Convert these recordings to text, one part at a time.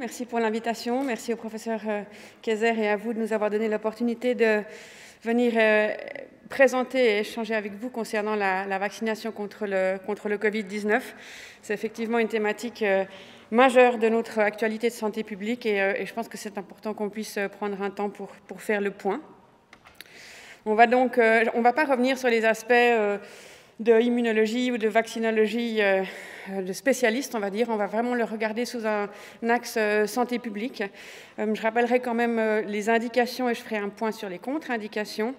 Merci pour l'invitation. Merci au professeur Kaiser et à vous de nous avoir donné l'opportunité de venir présenter et échanger avec vous concernant la vaccination contre le Covid-19. C'est effectivement une thématique majeure de notre actualité de santé publique et je pense que c'est important qu'on puisse prendre un temps pour faire le point. On ne va pas revenir sur les aspects de immunologie ou de vaccinologie de spécialistes, on va dire. On va vraiment le regarder sous un axe santé publique. Je rappellerai quand même les indications et je ferai un point sur les contre-indications.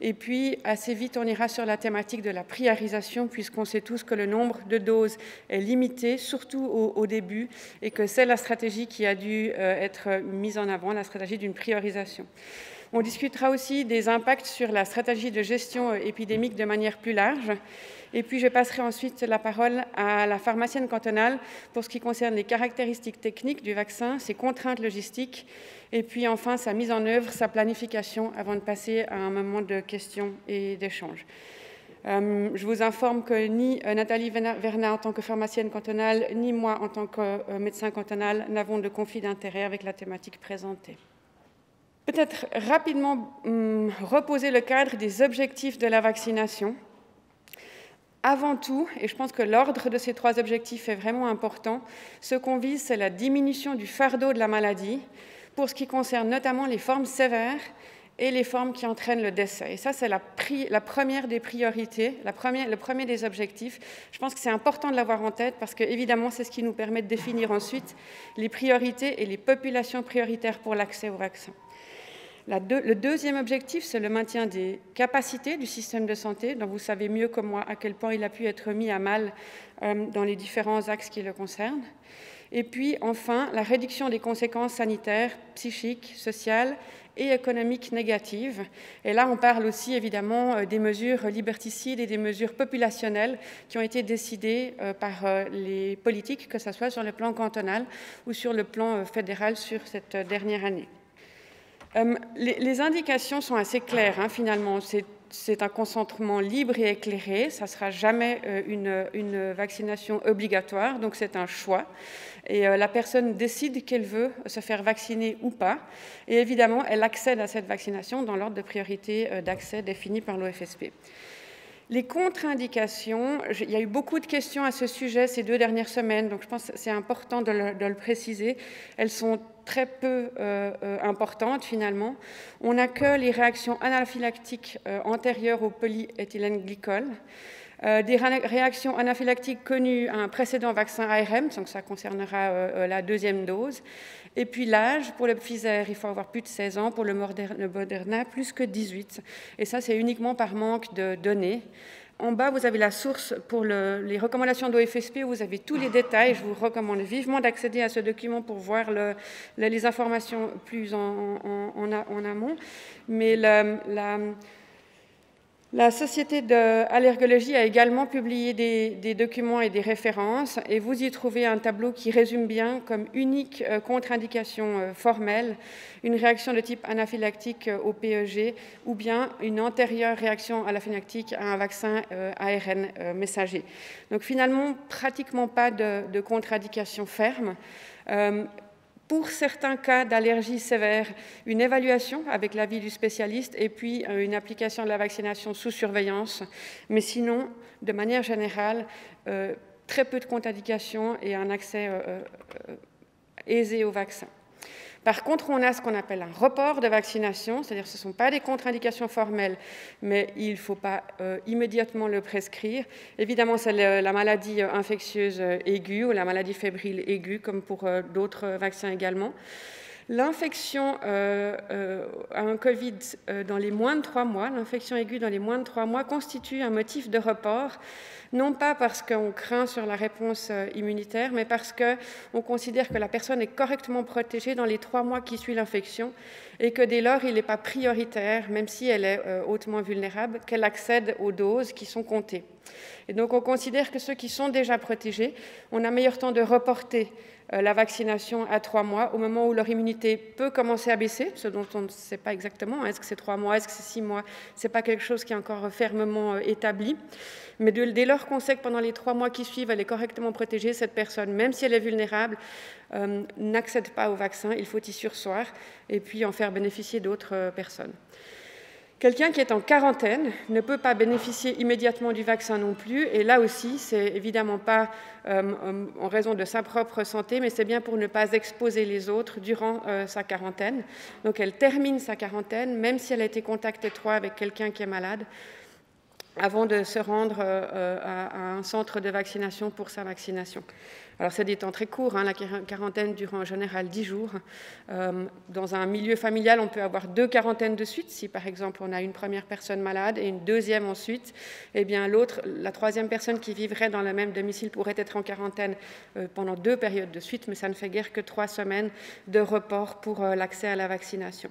Et puis, assez vite, on ira sur la thématique de la priorisation, puisqu'on sait tous que le nombre de doses est limité, surtout au début, et que c'est la stratégie qui a dû être mise en avant, la stratégie d'une priorisation. On discutera aussi des impacts sur la stratégie de gestion épidémique de manière plus large. Et puis, je passerai ensuite la parole à la pharmacienne cantonale pour ce qui concerne les caractéristiques techniques du vaccin, ses contraintes logistiques, et puis enfin sa mise en œuvre, sa planification, avant de passer à un moment de questions et d'échanges. Je vous informe que ni Nathalie Vernaz en tant que pharmacienne cantonale, ni moi en tant que médecin cantonal n'avons de conflit d'intérêt avec la thématique présentée. Peut-être rapidement reposer le cadre des objectifs de la vaccination. Avant tout, et je pense que l'ordre de ces trois objectifs est vraiment important, ce qu'on vise, c'est la diminution du fardeau de la maladie pour ce qui concerne notamment les formes sévères et les formes qui entraînent le décès. Et ça, c'est la première des priorités, le premier des objectifs. Je pense que c'est important de l'avoir en tête parce que, évidemment, c'est ce qui nous permet de définir ensuite les priorités et les populations prioritaires pour l'accès au vaccin. Le deuxième objectif, c'est le maintien des capacités du système de santé, dont vous savez mieux que moi à quel point il a pu être mis à mal dans les différents axes qui le concernent. Et puis, enfin, la réduction des conséquences sanitaires, psychiques, sociales et économiques négatives. Et là, on parle aussi, évidemment, des mesures liberticides et des mesures populationnelles qui ont été décidées par les politiques, que ce soit sur le plan cantonal ou sur le plan fédéral sur cette dernière année. Les indications sont assez claires, hein, finalement. C'est un consentement libre et éclairé. Ça ne sera jamais une vaccination obligatoire, donc c'est un choix. Et la personne décide qu'elle veut se faire vacciner ou pas. Et évidemment, elle accède à cette vaccination dans l'ordre de priorité d'accès défini par l'OFSP. Les contre-indications, il y a eu beaucoup de questions à ce sujet ces 2 dernières semaines, donc je pense que c'est important de le préciser. Elles sont très peu importantes finalement. On n'a que les réactions anaphylactiques antérieures au polyéthylène-glycol, des réactions anaphylactiques connues à un précédent vaccin ARM, donc ça concernera la 2e dose. Et puis l'âge, pour le Pfizer, il faut avoir plus de 16 ans, pour le Moderna, plus que 18. Et ça, c'est uniquement par manque de données. En bas, vous avez la source pour les recommandations d'OFSP, vous avez tous les détails. Je vous recommande vivement d'accéder à ce document pour voir les informations plus en amont. Mais la Société d'allergologie a également publié des documents et des références, et vous y trouvez un tableau qui résume bien comme unique contre-indication formelle une réaction de type anaphylactique au PEG ou bien une antérieure réaction anaphylactique à un vaccin ARN messager. Donc finalement, pratiquement pas de contre-indication ferme. Pour certains cas d'allergie sévère, une évaluation avec l'avis du spécialiste et puis une application de la vaccination sous surveillance. Mais sinon, de manière générale, très peu de contre-indications et un accès aisé au vaccin. Par contre, on a ce qu'on appelle un report de vaccination, c'est-à-dire que ce ne sont pas des contre-indications formelles, mais il ne faut pas immédiatement le prescrire. Évidemment, c'est la maladie infectieuse aiguë ou la maladie fébrile aiguë, comme pour d'autres vaccins également. L'infection à un Covid dans les moins de 3 mois, l'infection aiguë dans les moins de 3 mois constitue un motif de report, non pas parce qu'on craint sur la réponse immunitaire, mais parce qu'on considère que la personne est correctement protégée dans les 3 mois qui suivent l'infection et que dès lors, il n'est pas prioritaire, même si elle est hautement vulnérable, qu'elle accède aux doses qui sont comptées. Et donc, on considère que ceux qui sont déjà protégés ont un meilleur temps de reporter la vaccination à 3 mois, au moment où leur immunité peut commencer à baisser, ce dont on ne sait pas exactement. Est-ce que c'est 3 mois, est-ce que c'est 6 mois? Ce n'est pas quelque chose qui est encore fermement établi. Mais dès lors qu'on sait que pendant les 3 mois qui suivent, elle est correctement protégée, cette personne, même si elle est vulnérable, n'accède pas au vaccin. Il faut y sursoir et puis en faire bénéficier d'autres personnes. Quelqu'un qui est en quarantaine ne peut pas bénéficier immédiatement du vaccin non plus. Et là aussi, c'est évidemment pas en raison de sa propre santé, mais c'est bien pour ne pas exposer les autres durant sa quarantaine. Donc elle termine sa quarantaine, même si elle a été contact étroit avec quelqu'un qui est malade, avant de se rendre à un centre de vaccination pour sa vaccination. Alors, c'est des temps très courts, hein, la quarantaine dure en général 10 jours. Dans un milieu familial, on peut avoir 2 quarantaines de suite. Si, par exemple, on a une première personne malade et une deuxième ensuite, eh bien, la troisième personne qui vivrait dans le même domicile pourrait être en quarantaine pendant 2 périodes de suite, mais ça ne fait guère que 3 semaines de report pour l'accès à la vaccination.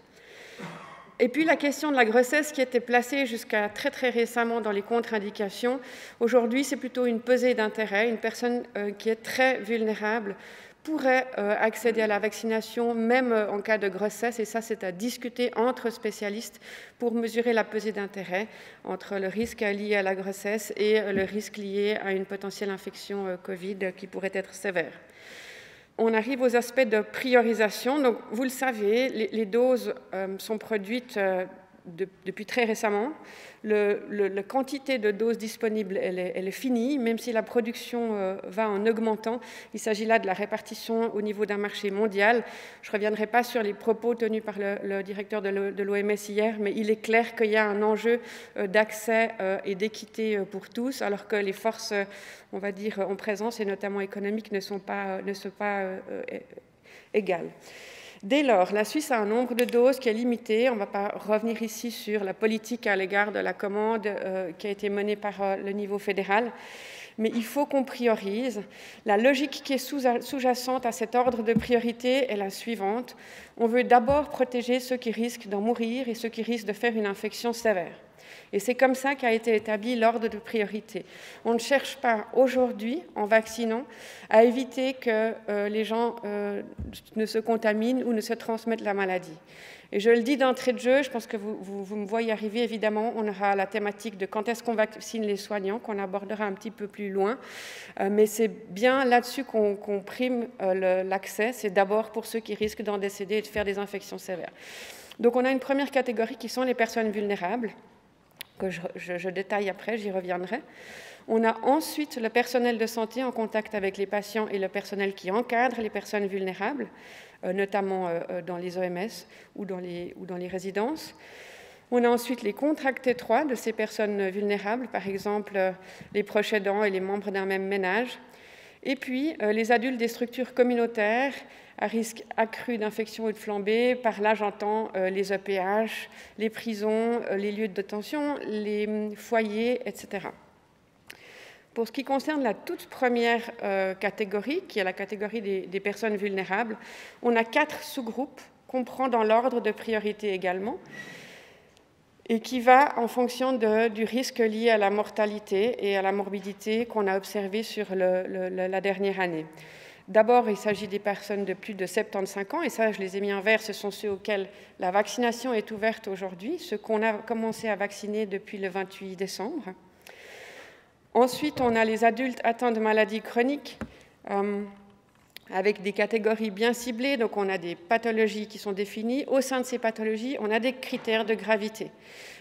Et puis la question de la grossesse qui était placée jusqu'à très très récemment dans les contre-indications, aujourd'hui c'est plutôt une pesée d'intérêt. Une personne qui est très vulnérable pourrait accéder à la vaccination même en cas de grossesse, et ça c'est à discuter entre spécialistes pour mesurer la pesée d'intérêt entre le risque lié à la grossesse et le risque lié à une potentielle infection Covid qui pourrait être sévère. On arrive aux aspects de priorisation. Donc, vous le savez, les doses sont produites depuis très récemment. La quantité de doses disponibles, elle est finie, même si la production va en augmentant. Il s'agit là de la répartition au niveau d'un marché mondial. Je ne reviendrai pas sur les propos tenus par le directeur de l'OMS hier, mais il est clair qu'il y a un enjeu d'accès et d'équité pour tous, alors que les forces, on va dire, en présence, et notamment économiques, ne sont pas égales. Dès lors, la Suisse a un nombre de doses qui est limité. On ne va pas revenir ici sur la politique à l'égard de la commande qui a été menée par le niveau fédéral. Mais il faut qu'on priorise. La logique qui est sous-jacente à cet ordre de priorité est la suivante. On veut d'abord protéger ceux qui risquent d'en mourir et ceux qui risquent de faire une infection sévère. Et c'est comme ça qu'a été établi l'ordre de priorité. On ne cherche pas aujourd'hui, en vaccinant, à éviter que les gens ne se contaminent ou ne se transmettent la maladie. Et je le dis d'entrée de jeu, je pense que vous me voyez arriver, évidemment, on aura la thématique de quand est-ce qu'on vaccine les soignants, qu'on abordera un petit peu plus loin. Mais c'est bien là-dessus qu'on prime l'accès. C'est d'abord pour ceux qui risquent d'en décéder et de faire des infections sévères. Donc on a une première catégorie qui sont les personnes vulnérables, que je détaille après, j'y reviendrai. On a ensuite le personnel de santé en contact avec les patients et le personnel qui encadre les personnes vulnérables, notamment dans les OMS ou dans les résidences. On a ensuite les contacts étroits de ces personnes vulnérables, par exemple les proches aidants et les membres d'un même ménage. Et puis, les adultes des structures communautaires à risque accru d'infection ou de flambée. Par là, j'entends les EPH, les prisons, les lieux de détention, les foyers, etc. Pour ce qui concerne la toute première catégorie, qui est la catégorie des personnes vulnérables, on a 4 sous-groupes qu'on prend dans l'ordre de priorité également, et qui va en fonction du risque lié à la mortalité et à la morbidité qu'on a observé sur la dernière année. D'abord, il s'agit des personnes de plus de 75 ans, et ça, je les ai mis en vert, ce sont ceux auxquels la vaccination est ouverte aujourd'hui, ceux qu'on a commencé à vacciner depuis le 28 décembre. Ensuite, on a les adultes atteints de maladies chroniques, avec des catégories bien ciblées, donc on a des pathologies qui sont définies. Au sein de ces pathologies, on a des critères de gravité.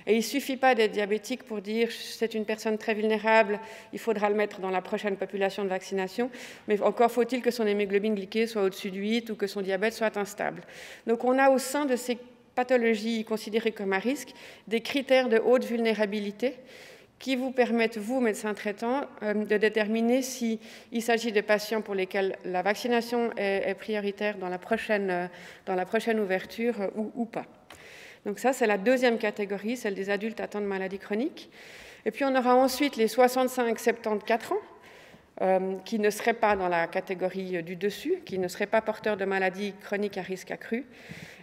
Et il ne suffit pas d'être diabétique pour dire c'est une personne très vulnérable, il faudra le mettre dans la prochaine population de vaccination, mais encore faut-il que son hémoglobine glycée soit au-dessus de 8 ou que son diabète soit instable. Donc on a au sein de ces pathologies considérées comme à risque des critères de haute vulnérabilité qui vous permettent, vous, médecins traitants, de déterminer s'il s'agit de patients pour lesquels la vaccination est prioritaire dans la prochaine ouverture ou pas. Donc ça, c'est la deuxième catégorie, celle des adultes atteints de maladies chroniques. Et puis on aura ensuite les 65-74 ans, qui ne seraient pas dans la catégorie du dessus, qui ne seraient pas porteurs de maladies chroniques à risque accru.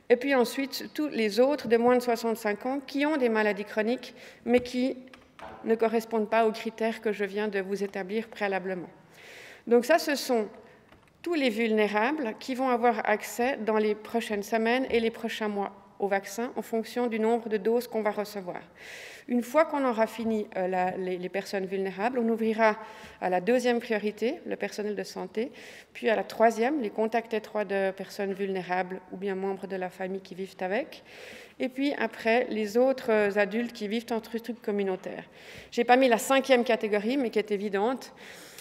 Et puis ensuite, tous les autres de moins de 65 ans qui ont des maladies chroniques, mais qui ne correspondent pas aux critères que je viens de vous établir préalablement. Donc ça, ce sont tous les vulnérables qui vont avoir accès dans les prochaines semaines et les prochains mois au vaccin en fonction du nombre de doses qu'on va recevoir. Une fois qu'on aura fini les personnes vulnérables, on ouvrira à la deuxième priorité, le personnel de santé, puis à la troisième, les contacts étroits de personnes vulnérables ou bien membres de la famille qui vivent avec, et puis après, les autres adultes qui vivent en structure communautaire. Je n'ai pas mis la cinquième catégorie, mais qui est évidente,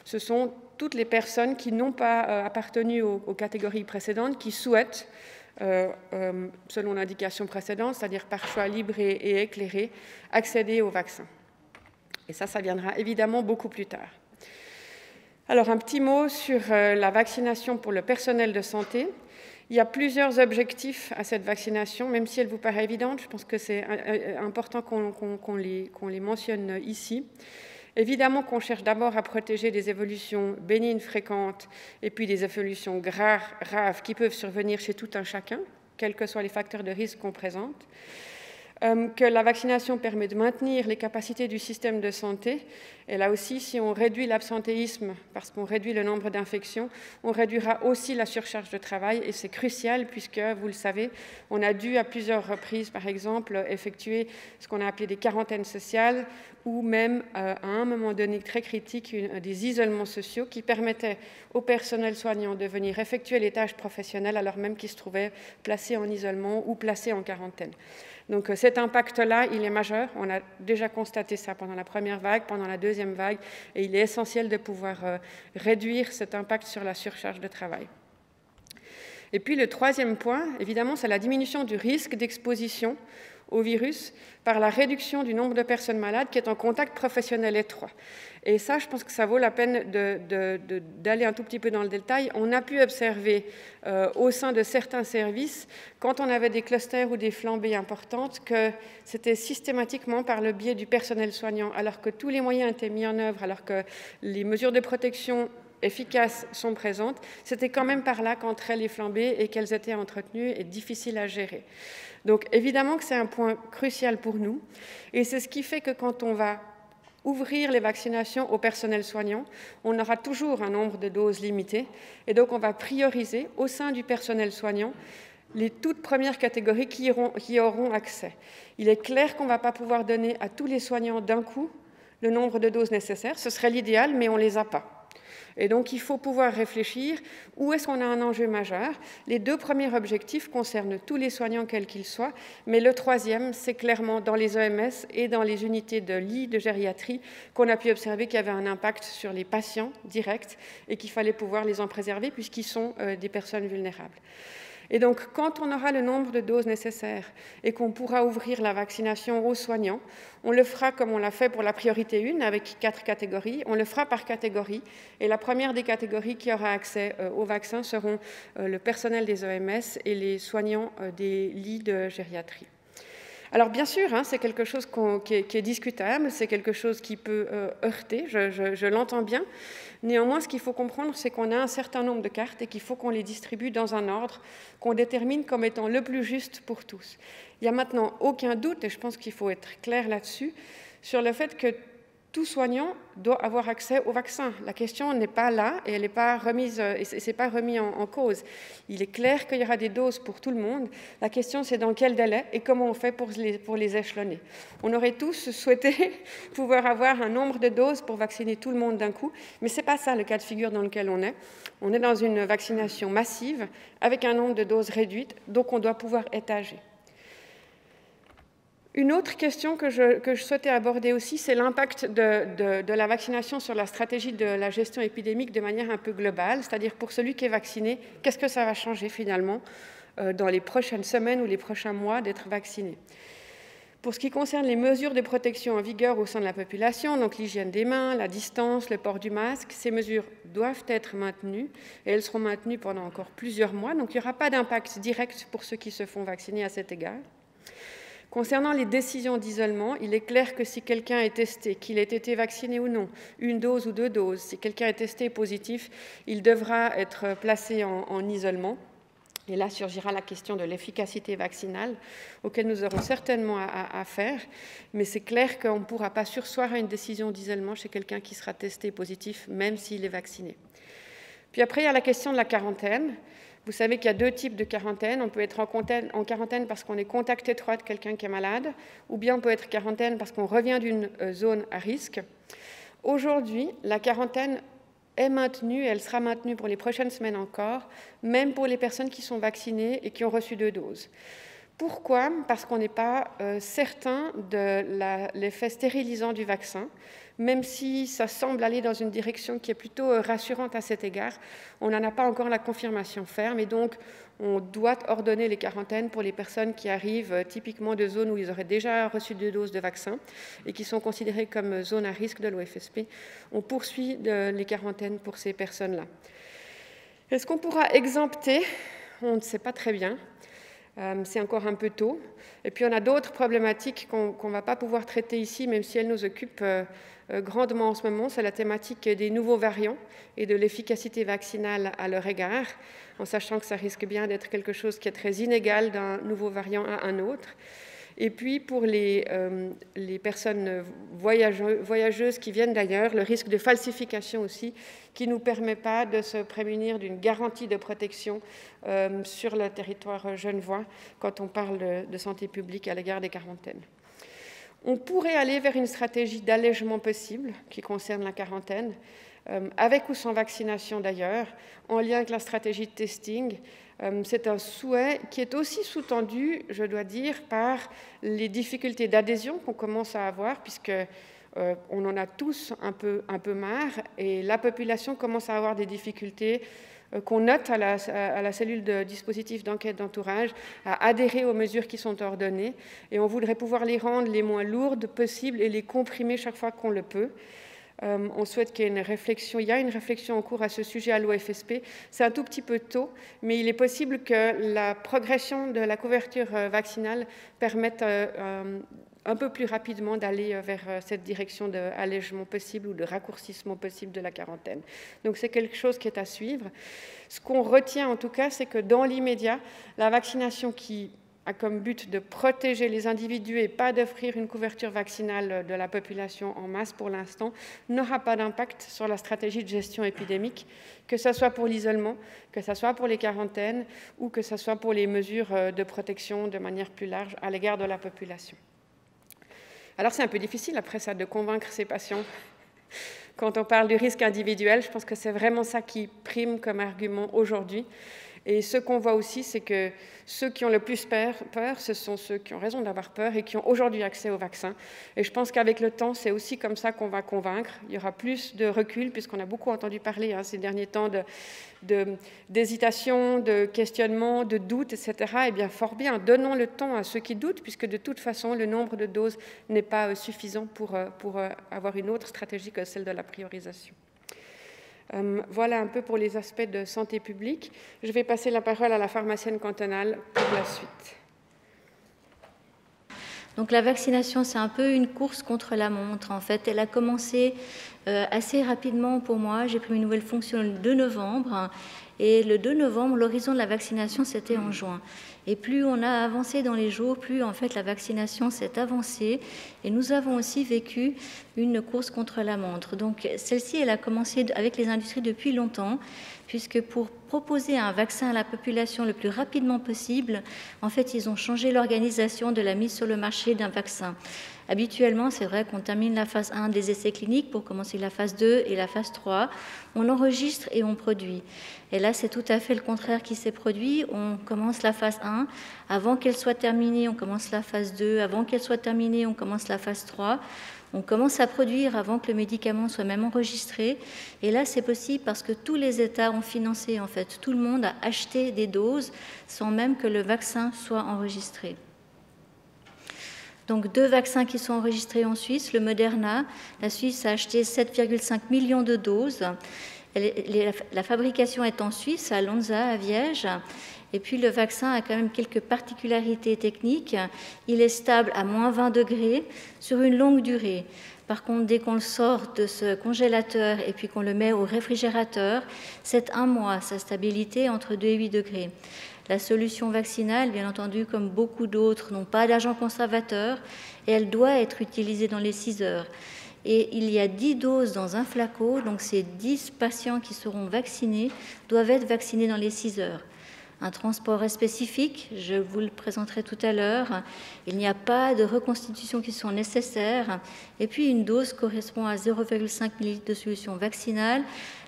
ce sont toutes les personnes qui n'ont pas appartenu aux catégories précédentes, qui souhaitent, selon l'indication précédente, c'est-à-dire par choix libre et éclairé, accéder au vaccin. Et ça viendra évidemment beaucoup plus tard. Alors, un petit mot sur la vaccination pour le personnel de santé. Il y a plusieurs objectifs à cette vaccination, même si elle vous paraît évidente, je pense que c'est important qu'on les mentionne ici. Évidemment qu'on cherche d'abord à protéger des évolutions bénignes fréquentes et puis des évolutions graves qui peuvent survenir chez tout un chacun, quels que soient les facteurs de risque qu'on présente, que la vaccination permet de maintenir les capacités du système de santé. Et là aussi, si on réduit l'absentéisme parce qu'on réduit le nombre d'infections, on réduira aussi la surcharge de travail et c'est crucial puisque, vous le savez, on a dû à plusieurs reprises, par exemple, effectuer ce qu'on a appelé des quarantaines sociales ou même, à un moment donné très critique, des isolements sociaux qui permettaient au personnel soignant de venir effectuer les tâches professionnelles alors même qu'ils se trouvaient placés en isolement ou placés en quarantaine. Donc cet impact-là, il est majeur. On a déjà constaté ça pendant la première vague, pendant la deuxième vague, et il est essentiel de pouvoir réduire cet impact sur la surcharge de travail. Et puis le troisième point, évidemment, c'est la diminution du risque d'exposition au virus par la réduction du nombre de personnes malades qui est en contact professionnel étroit. Et ça, je pense que ça vaut la peine d'aller un tout petit peu dans le détail. On a pu observer au sein de certains services, quand on avait des clusters ou des flambées importantes, que c'était systématiquement par le biais du personnel soignant, alors que tous les moyens étaient mis en œuvre, alors que les mesures de protection efficaces sont présentes, c'était quand même par là qu'entraient les flambées et qu'elles étaient entretenues et difficiles à gérer. Donc évidemment que c'est un point crucial pour nous et c'est ce qui fait que quand on va ouvrir les vaccinations au personnel soignant, on aura toujours un nombre de doses limitées et donc on va prioriser au sein du personnel soignant les toutes premières catégories qui auront accès. Il est clair qu'on ne va pas pouvoir donner à tous les soignants d'un coup le nombre de doses nécessaires, ce serait l'idéal mais on ne les a pas. Et donc, il faut pouvoir réfléchir où est-ce qu'on a un enjeu majeur. Les deux premiers objectifs concernent tous les soignants, quels qu'ils soient, mais le troisième, c'est clairement dans les EMS et dans les unités de lit de gériatrie qu'on a pu observer qu'il y avait un impact sur les patients directs et qu'il fallait pouvoir les en préserver puisqu'ils sont des personnes vulnérables. Et donc, quand on aura le nombre de doses nécessaires et qu'on pourra ouvrir la vaccination aux soignants, on le fera comme on l'a fait pour la priorité 1, avec 4 catégories. On le fera par catégorie. Et la première des catégories qui aura accès au vaccin seront le personnel des EMS et les soignants des lits de gériatrie. Alors bien sûr, hein, c'est quelque chose qui est discutable, c'est quelque chose qui peut heurter, je l'entends bien. Néanmoins, ce qu'il faut comprendre, c'est qu'on a un certain nombre de cartes et qu'il faut qu'on les distribue dans un ordre qu'on détermine comme étant le plus juste pour tous. Il n'y a maintenant aucun doute, et je pense qu'il faut être clair là-dessus, sur le fait que tout soignant doit avoir accès au vaccin. La question n'est pas là et elle n'est pas remise, et c'est pas remis en cause. Il est clair qu'il y aura des doses pour tout le monde. La question, c'est dans quel délai et comment on fait pour les échelonner. On aurait tous souhaité pouvoir avoir un nombre de doses pour vacciner tout le monde d'un coup, mais c'est pas ça le cas de figure dans lequel on est. On est dans une vaccination massive avec un nombre de doses réduites, donc on doit pouvoir étager. Une autre question que je souhaitais aborder aussi, c'est l'impact de la vaccination sur la stratégie de la gestion épidémique de manière un peu globale, c'est-à-dire pour celui qui est vacciné, qu'est-ce que ça va changer finalement dans les prochaines semaines ou les prochains mois d'être vacciné ? Pour ce qui concerne les mesures de protection en vigueur au sein de la population, donc l'hygiène des mains, la distance, le port du masque, ces mesures doivent être maintenues et elles seront maintenues pendant encore plusieurs mois, donc il n'y aura pas d'impact direct pour ceux qui se font vacciner à cet égard. Concernant les décisions d'isolement, il est clair que si quelqu'un est testé, qu'il ait été vacciné ou non, une dose ou deux doses, si quelqu'un est testé positif, il devra être placé en isolement. Et là surgira la question de l'efficacité vaccinale, auquel nous aurons certainement à faire. Mais c'est clair qu'on ne pourra pas surseoir à une décision d'isolement chez quelqu'un qui sera testé positif, même s'il est vacciné. Puis après, il y a la question de la quarantaine. Vous savez qu'il y a deux types de quarantaine. On peut être en quarantaine parce qu'on est contact étroit de quelqu'un qui est malade, ou bien on peut être en quarantaine parce qu'on revient d'une zone à risque. Aujourd'hui, la quarantaine est maintenue, et elle sera maintenue pour les prochaines semaines encore, même pour les personnes qui sont vaccinées et qui ont reçu 2 doses. Pourquoi? Parce qu'on n'est pas certain de l'effet stérilisant du vaccin. Même si ça semble aller dans une direction qui est plutôt rassurante à cet égard, on n'en a pas encore la confirmation ferme. Et donc, on doit ordonner les quarantaines pour les personnes qui arrivent typiquement de zones où ils auraient déjà reçu 2 doses de vaccin et qui sont considérées comme zones à risque de l'OFSP. On poursuit les quarantaines pour ces personnes-là. Est-ce qu'on pourra exempter? On ne sait pas très bien. C'est encore un peu tôt. Et puis, on a d'autres problématiques qu'on ne va pas pouvoir traiter ici, même si elles nous occupent grandement en ce moment. C'est la thématique des nouveaux variants et de l'efficacité vaccinale à leur égard, en sachant que ça risque bien d'être quelque chose qui est très inégal d'un nouveau variant à un autre. Et puis, pour les personnes voyageuses qui viennent d'ailleurs, le risque de falsification aussi, qui ne nous permet pas de se prémunir d'une garantie de protection sur le territoire genevois quand on parle de santé publique à l'égard des quarantaines. On pourrait aller vers une stratégie d'allègement possible qui concerne la quarantaine, avec ou sans vaccination d'ailleurs, en lien avec la stratégie de testing. C'est un souhait qui est aussi sous-tendu, je dois dire, par les difficultés d'adhésion qu'on commence à avoir, puisque on en a tous un peu marre, et la population commence à avoir des difficultés qu'on note à la cellule de dispositif d'enquête d'entourage, à adhérer aux mesures qui sont ordonnées, et on voudrait pouvoir les rendre les moins lourdes possibles et les comprimer chaque fois qu'on le peut. On souhaite qu'il y ait une réflexion. Il y a une réflexion en cours à ce sujet à l'OFSP. C'est un tout petit peu tôt, mais il est possible que la progression de la couverture vaccinale permette un peu plus rapidement d'aller vers cette direction d'allègement possible ou de raccourcissement possible de la quarantaine. Donc c'est quelque chose qui est à suivre. Ce qu'on retient en tout cas, c'est que dans l'immédiat, la vaccination qui a comme but de protéger les individus et pas d'offrir une couverture vaccinale de la population en masse pour l'instant, n'aura pas d'impact sur la stratégie de gestion épidémique, que ce soit pour l'isolement, que ce soit pour les quarantaines ou que ce soit pour les mesures de protection de manière plus large à l'égard de la population. Alors c'est un peu difficile après ça de convaincre ces patients. Quand on parle du risque individuel, je pense que c'est vraiment ça qui prime comme argument aujourd'hui. Et ce qu'on voit aussi, c'est que ceux qui ont le plus peur, ce sont ceux qui ont raison d'avoir peur et qui ont aujourd'hui accès au vaccin. Et je pense qu'avec le temps, c'est aussi comme ça qu'on va convaincre. Il y aura plus de recul, puisqu'on a beaucoup entendu parler ces derniers temps d'hésitation, de questionnement, de doute, etc. Eh bien, fort bien, donnons le temps à ceux qui doutent, puisque de toute façon, le nombre de doses n'est pas suffisant pour avoir une autre stratégie que celle de la priorisation. Voilà un peu pour les aspects de santé publique. Je vais passer la parole à la pharmacienne cantonale pour la suite. Donc la vaccination, c'est un peu une course contre la montre. En fait, elle a commencé assez rapidement pour moi. J'ai pris une nouvelle fonction le 2 novembre. Et le 2 novembre, l'horizon de la vaccination, c'était en juin. Et plus on a avancé dans les jours, plus en fait la vaccination s'est avancée. Et nous avons aussi vécu une course contre la montre. Donc celle-ci, elle a commencé avec les industries depuis longtemps, puisque pour proposer un vaccin à la population le plus rapidement possible, en fait, ils ont changé l'organisation de la mise sur le marché d'un vaccin. Habituellement, c'est vrai qu'on termine la phase 1 des essais cliniques pour commencer la phase 2 et la phase 3. On enregistre et on produit. Et là, c'est tout à fait le contraire qui s'est produit. On commence la phase 1. Avant qu'elle soit terminée, on commence la phase 2. Avant qu'elle soit terminée, on commence la phase 3. On commence à produire avant que le médicament soit même enregistré. Et là, c'est possible parce que tous les États ont financé, en fait. Tout le monde a acheté des doses sans même que le vaccin soit enregistré. Donc 2 vaccins qui sont enregistrés en Suisse, le Moderna. La Suisse a acheté 7,5 millions de doses. La fabrication est en Suisse, à Lonza, à Viège. Et puis le vaccin a quand même quelques particularités techniques. Il est stable à -20 degrés sur une longue durée. Par contre, dès qu'on le sort de ce congélateur et puis qu'on le met au réfrigérateur, c'est un mois, sa stabilité entre 2 et 8 degrés. La solution vaccinale, bien entendu, comme beaucoup d'autres, n'ont pas d'agent conservateur et elle doit être utilisée dans les 6 heures. Et il y a 10 doses dans un flacon, donc ces 10 patients qui seront vaccinés doivent être vaccinés dans les 6 heures. Un transport est spécifique, je vous le présenterai tout à l'heure. Il n'y a pas de reconstitution qui sont nécessaires. Et puis une dose correspond à 0,5 ml de solution vaccinale.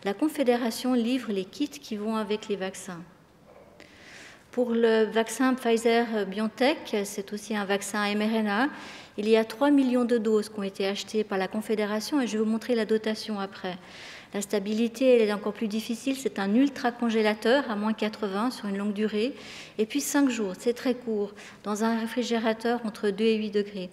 La Confédération livre les kits qui vont avec les vaccins. Pour le vaccin Pfizer-BioNTech, c'est aussi un vaccin mRNA. Il y a 3 millions de doses qui ont été achetées par la Confédération et je vais vous montrer la dotation après. La stabilité, elle est encore plus difficile. C'est un ultra-congélateur à -80 sur une longue durée. Et puis 5 jours, c'est très court, dans un réfrigérateur entre 2 et 8 degrés.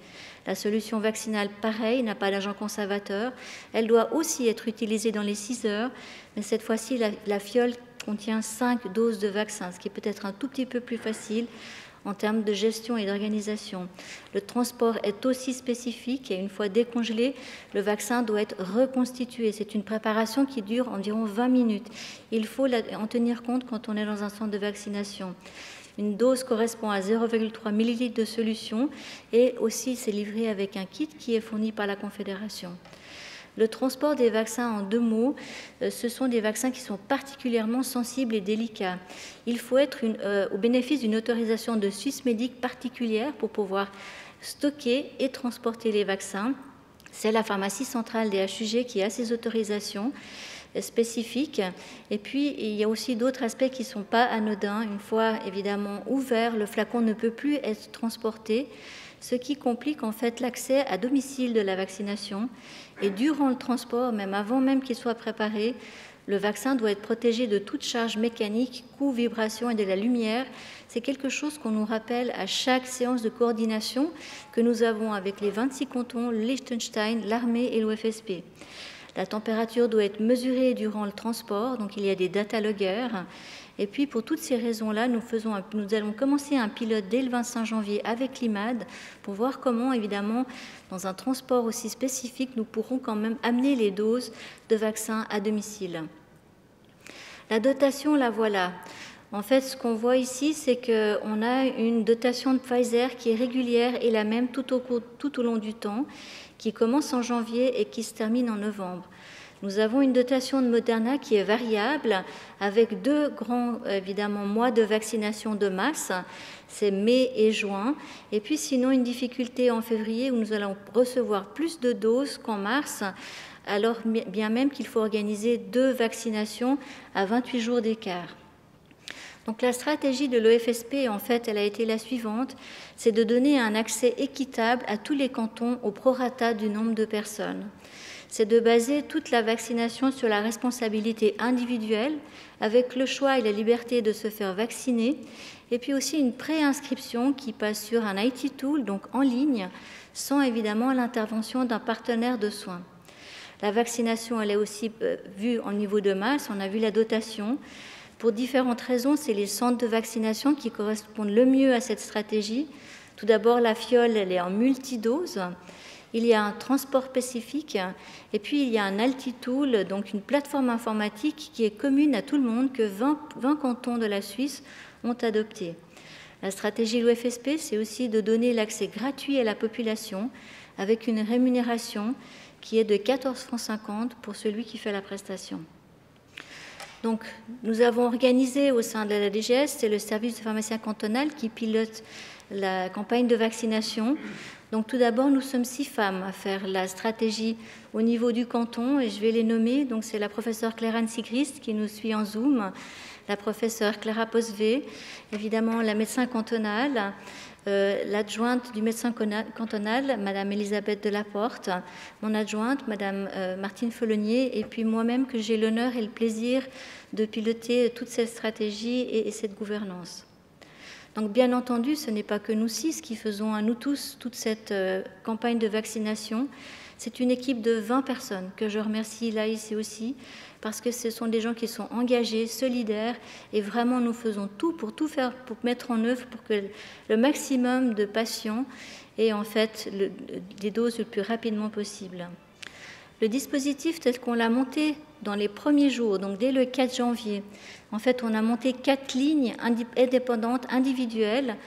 La solution vaccinale, pareil, n'a pas d'agent conservateur. Elle doit aussi être utilisée dans les 6 heures, mais cette fois-ci, la fiole contient 5 doses de vaccin, ce qui est peut-être un tout petit peu plus facile en termes de gestion et d'organisation. Le transport est aussi spécifique et une fois décongelé, le vaccin doit être reconstitué. C'est une préparation qui dure environ 20 minutes. Il faut en tenir compte quand on est dans un centre de vaccination. Une dose correspond à 0,3 ml de solution et aussi c'est livré avec un kit qui est fourni par la Confédération. Le transport des vaccins, en 2 mots, ce sont des vaccins qui sont particulièrement sensibles et délicats. Il faut être au bénéfice d'une autorisation de Swissmedic particulière pour pouvoir stocker et transporter les vaccins. C'est la pharmacie centrale des HUG qui a ces autorisations spécifiques. Et puis, il y a aussi d'autres aspects qui ne sont pas anodins. Une fois évidemment ouvert, le flacon ne peut plus être transporté, ce qui complique en fait l'accès à domicile de la vaccination. Et durant le transport, même avant même qu'il soit préparé, le vaccin doit être protégé de toute charge mécanique, coups, vibrations et de la lumière. C'est quelque chose qu'on nous rappelle à chaque séance de coordination que nous avons avec les 26 cantons, le Liechtenstein, l'armée et l'OFSP. La température doit être mesurée durant le transport, donc il y a des data loggers. Et puis pour toutes ces raisons-là, nous allons commencer un pilote dès le 25 janvier avec l'IMAD pour voir comment, évidemment, dans un transport aussi spécifique, nous pourrons quand même amener les doses de vaccins à domicile. La dotation, la voilà. En fait, ce qu'on voit ici, c'est qu'on a une dotation de Pfizer qui est régulière et la même tout au long du temps, qui commence en janvier et qui se termine en novembre. Nous avons une dotation de Moderna qui est variable, avec 2 grands, évidemment, mois de vaccination de masse, c'est mai et juin. Et puis sinon, une difficulté en février où nous allons recevoir plus de doses qu'en mars, alors bien même qu'il faut organiser 2 vaccinations à 28 jours d'écart. Donc la stratégie de l'OFSP, en fait, elle a été la suivante, c'est de donner un accès équitable à tous les cantons au prorata du nombre de personnes. C'est de baser toute la vaccination sur la responsabilité individuelle, avec le choix et la liberté de se faire vacciner, et puis aussi une préinscription qui passe sur un IT tool, donc en ligne, sans évidemment l'intervention d'un partenaire de soins. La vaccination, elle est aussi vue en niveau de masse, on a vu la dotation. Pour différentes raisons, c'est les centres de vaccination qui correspondent le mieux à cette stratégie. Tout d'abord, la fiole, elle est en multidose. Il y a un transport spécifique et puis il y a un altitool, donc une plateforme informatique qui est commune à tout le monde que 20 cantons de la Suisse ont adopté. La stratégie de l'OFSP, c'est aussi de donner l'accès gratuit à la population avec une rémunération qui est de 14,50 francs pour celui qui fait la prestation. Donc, nous avons organisé au sein de la DGS, c'est le service de pharmacien cantonal qui pilote la campagne de vaccination. Donc, tout d'abord, nous sommes 6 femmes à faire la stratégie au niveau du canton et je vais les nommer. Donc, c'est la professeure Claire-Anne Sigrist qui nous suit en Zoom, la professeure Clara Posvey, évidemment la médecin cantonale, l'adjointe du médecin cantonal, Madame Elisabeth Delaporte, mon adjointe, Madame Martine Follonnier, et puis moi-même que j'ai l'honneur et le plaisir de piloter toute cette stratégie et cette gouvernance. Donc bien entendu, ce n'est pas que nous 6 qui faisons à nous tous toute cette campagne de vaccination. C'est une équipe de 20 personnes que je remercie là, ici aussi, parce que ce sont des gens qui sont engagés, solidaires, et vraiment nous faisons tout faire, pour mettre en œuvre pour que le maximum de patients aient en fait des doses le plus rapidement possible. Le dispositif tel qu'on l'a monté dans les premiers jours, donc dès le 4 janvier, en fait on a monté 4 lignes indépendantes, individuelles.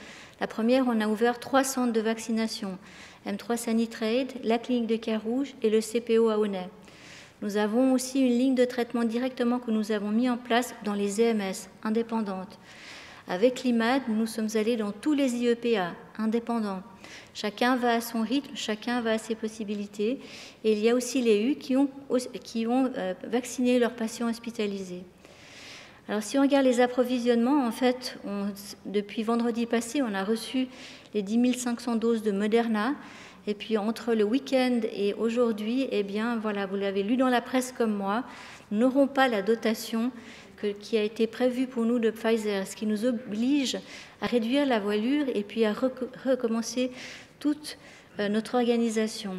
La première, on a ouvert 3 centres de vaccination, M3 Sanitrade, la clinique de Carouge et le CPO à Honnay. Nous avons aussi une ligne de traitement directement que nous avons mis en place dans les EMS indépendantes. Avec l'IMAD, nous sommes allés dans tous les IEPA indépendants. Chacun va à son rythme, chacun va à ses possibilités. Et il y a aussi les HUG qui ont vacciné leurs patients hospitalisés. Alors, si on regarde les approvisionnements, en fait, depuis vendredi passé, on a reçu les 10 500 doses de Moderna. Et puis, entre le week-end et aujourd'hui, eh bien, voilà, vous l'avez lu dans la presse comme moi, nous n'aurons pas la dotation qui a été prévue pour nous de Pfizer, ce qui nous oblige à réduire la voilure et puis à recommencer toute notre organisation.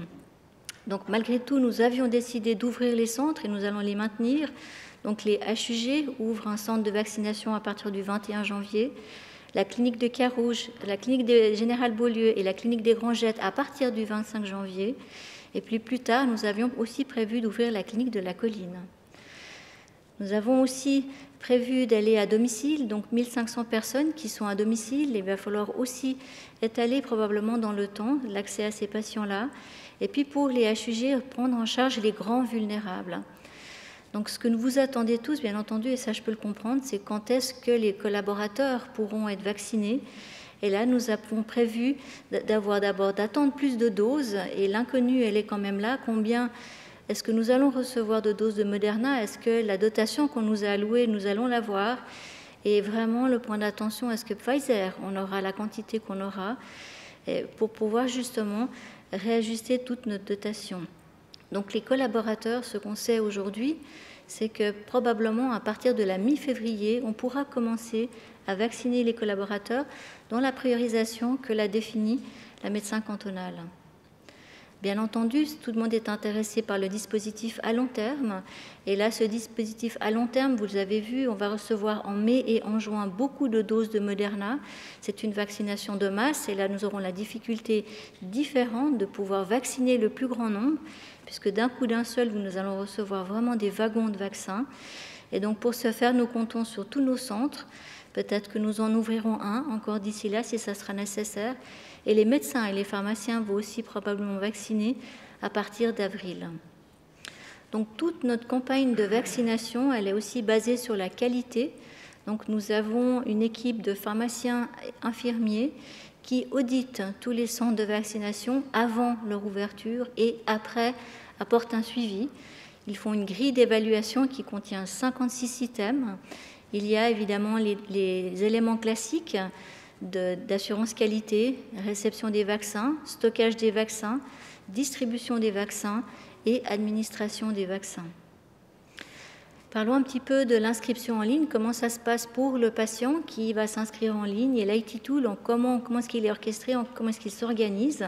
Donc, malgré tout, nous avions décidé d'ouvrir les centres et nous allons les maintenir. Donc les HUG ouvrent un centre de vaccination à partir du 21 janvier. La clinique de Carouge, la clinique de Général Beaulieu et la clinique des Grangettes à partir du 25 janvier. Et puis plus tard, nous avions aussi prévu d'ouvrir la clinique de la Colline. Nous avons aussi prévu d'aller à domicile, donc 1500 personnes qui sont à domicile. Il va falloir aussi étaler probablement dans le temps l'accès à ces patients-là. Et puis pour les HUG, prendre en charge les grands vulnérables. Donc ce que vous attendez tous, bien entendu, et ça je peux le comprendre, c'est quand est-ce que les collaborateurs pourront être vaccinés. Et là, nous avons prévu d'attendre plus de doses. Et l'inconnue, elle est quand même là. Combien est-ce que nous allons recevoir de doses de Moderna? Est-ce que la dotation qu'on nous a allouée, nous allons l'avoir? Et vraiment, le point d'attention, est-ce que Pfizer, on aura la quantité qu'on aura pour pouvoir justement réajuster toute notre dotation? Donc les collaborateurs, ce qu'on sait aujourd'hui, c'est que probablement à partir de la mi-février, on pourra commencer à vacciner les collaborateurs dans la priorisation que l'a définie la médecin cantonale. Bien entendu, tout le monde est intéressé par le dispositif à long terme. Et là, ce dispositif à long terme, vous l'avez vu, on va recevoir en mai et en juin beaucoup de doses de Moderna. C'est une vaccination de masse et là, nous aurons la difficulté différente de pouvoir vacciner le plus grand nombre puisque d'un coup d'un seul, nous allons recevoir vraiment des wagons de vaccins. Et donc, pour ce faire, nous comptons sur tous nos centres. Peut-être que nous en ouvrirons un encore d'ici là, si ça sera nécessaire. Et les médecins et les pharmaciens vont aussi probablement vacciner à partir d'avril. Donc toute notre campagne de vaccination, elle est aussi basée sur la qualité. Donc nous avons une équipe de pharmaciens et infirmiers qui auditent tous les centres de vaccination avant leur ouverture et après apportent un suivi. Ils font une grille d'évaluation qui contient 56 items. Il y a évidemment les éléments classiques d'assurance qualité, réception des vaccins, stockage des vaccins, distribution des vaccins et administration des vaccins. Parlons un petit peu de l'inscription en ligne, comment ça se passe pour le patient qui va s'inscrire en ligne et l'IT Tool, comment est-ce qu'il est orchestré, comment est-ce qu'il s'organise.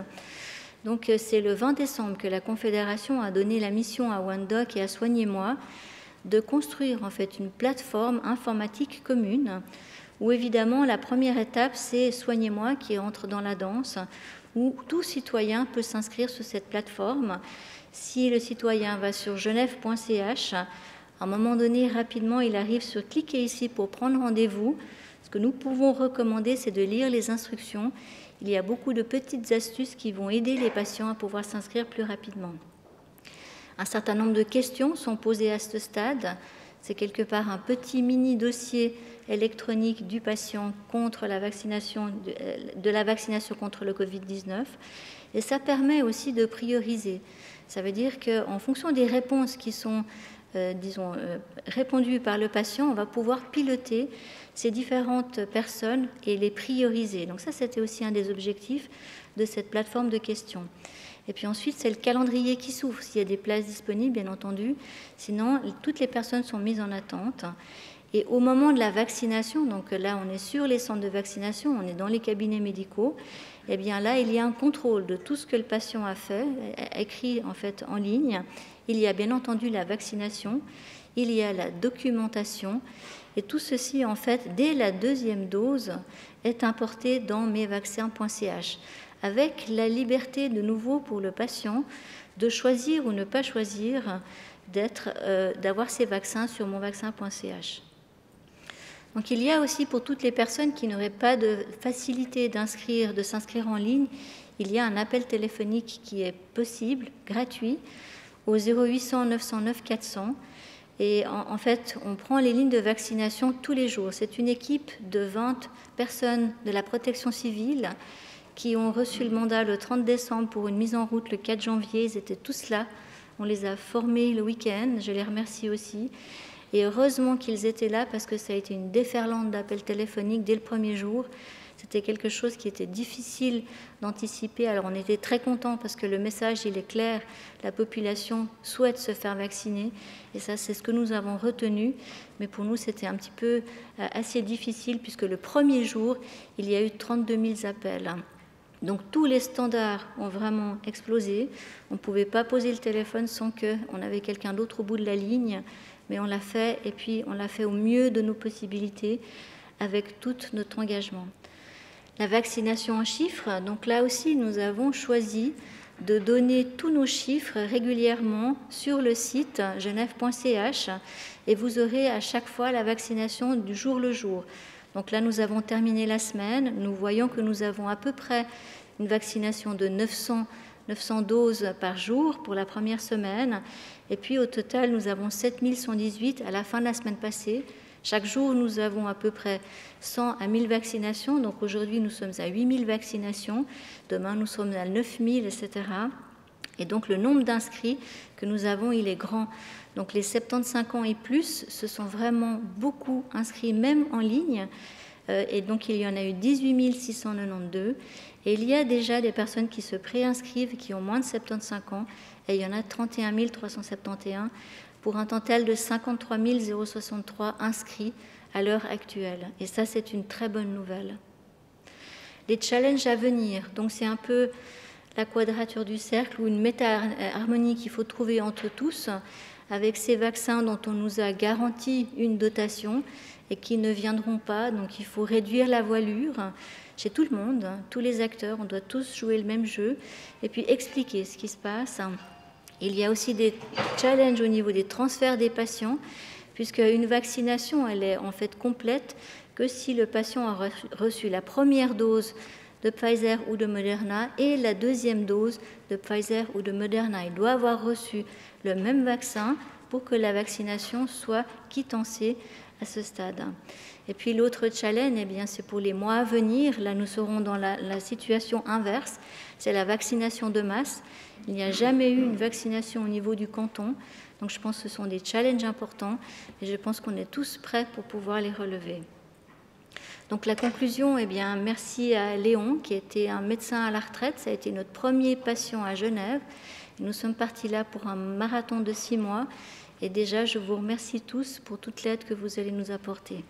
Donc c'est le 20 décembre que la Confédération a donné la mission à OneDoc et à Soignez-moi de construire en fait une plateforme informatique commune où évidemment la première étape c'est Soignez-moi qui entre dans la danse où tout citoyen peut s'inscrire sur cette plateforme. Si le citoyen va sur genève.ch, à un moment donné rapidement il arrive sur cliquer ici pour prendre rendez-vous. Ce que nous pouvons recommander c'est de lire les instructions. Il y a beaucoup de petites astuces qui vont aider les patients à pouvoir s'inscrire plus rapidement. Un certain nombre de questions sont posées à ce stade. C'est quelque part un petit mini-dossier électronique du patient contre la vaccination, de la vaccination contre le Covid-19. Et ça permet aussi de prioriser. Ça veut dire qu'en fonction des réponses qui sont, répondues par le patient, on va pouvoir piloter ces différentes personnes et les prioriser. Donc ça, c'était aussi un des objectifs de cette plateforme de questions. Et puis ensuite, c'est le calendrier qui s'ouvre, s'il y a des places disponibles, bien entendu. Sinon, toutes les personnes sont mises en attente. Et au moment de la vaccination, donc là on est sur les centres de vaccination, on est dans les cabinets médicaux, et bien là il y a un contrôle de tout ce que le patient a fait, écrit en fait en ligne. Il y a bien entendu la vaccination, il y a la documentation, et tout ceci en fait dès la deuxième dose est importé dans mesvaccins.ch, avec la liberté de nouveau pour le patient de choisir ou ne pas choisir d'avoir ces vaccins sur mon vaccin.ch. Donc il y a aussi pour toutes les personnes qui n'auraient pas de facilité de s'inscrire en ligne, il y a un appel téléphonique qui est possible, gratuit, au 0800 909 400. Et en fait, on prend les lignes de vaccination tous les jours. C'est une équipe de 20 personnes de la protection civile qui ont reçu le mandat le 30 décembre pour une mise en route le 4 janvier. Ils étaient tous là. On les a formés le week-end. Je les remercie aussi. Et heureusement qu'ils étaient là parce que ça a été une déferlante d'appels téléphoniques dès le premier jour. C'était quelque chose qui était difficile d'anticiper. Alors on était très contents parce que le message, il est clair. La population souhaite se faire vacciner. Et ça, c'est ce que nous avons retenu. Mais pour nous, c'était un petit peu assez difficile puisque le premier jour, il y a eu 32 000 appels. Donc tous les standards ont vraiment explosé. On ne pouvait pas poser le téléphone sans qu'on avait quelqu'un d'autre au bout de la ligne. Mais on l'a fait et puis on l'a fait au mieux de nos possibilités avec tout notre engagement. La vaccination en chiffres, donc là aussi nous avons choisi de donner tous nos chiffres régulièrement sur le site genève.ch et vous aurez à chaque fois la vaccination du jour le jour. Donc là nous avons terminé la semaine, nous voyons que nous avons à peu près une vaccination de 900 doses par jour pour la première semaine et puis au total nous avons 7118 à la fin de la semaine passée. Chaque jour, nous avons à peu près 100 à 1000 vaccinations. Donc aujourd'hui, nous sommes à 8000 vaccinations. Demain, nous sommes à 9000, etc. Et donc, le nombre d'inscrits que nous avons, il est grand. Donc les 75 ans et plus se sont vraiment beaucoup inscrits, même en ligne. Et donc, il y en a eu 18 692. Et il y a déjà des personnes qui se préinscrivent, qui ont moins de 75 ans. Et il y en a 31 371. Pour un total de 53 063 inscrits à l'heure actuelle. Et ça, c'est une très bonne nouvelle. Les challenges à venir, donc c'est un peu la quadrature du cercle ou une méta-harmonie qu'il faut trouver entre tous, avec ces vaccins dont on nous a garanti une dotation et qui ne viendront pas. Donc il faut réduire la voilure chez tout le monde, tous les acteurs, on doit tous jouer le même jeu, et puis expliquer ce qui se passe. Il y a aussi des challenges au niveau des transferts des patients, puisque une vaccination, elle est en fait complète que si le patient a reçu la première dose de Pfizer ou de Moderna et la deuxième dose de Pfizer ou de Moderna. Il doit avoir reçu le même vaccin pour que la vaccination soit quittancée à ce stade. Et puis l'autre challenge, eh bien, c'est pour les mois à venir. Là, nous serons dans la situation inverse. C'est la vaccination de masse. Il n'y a jamais eu une vaccination au niveau du canton. Donc je pense que ce sont des challenges importants et je pense qu'on est tous prêts pour pouvoir les relever. Donc la conclusion, eh bien, merci à Léon qui était un médecin à la retraite. Ça a été notre premier patient à Genève. Nous sommes partis là pour un marathon de 6 mois. Et déjà, je vous remercie tous pour toute l'aide que vous allez nous apporter.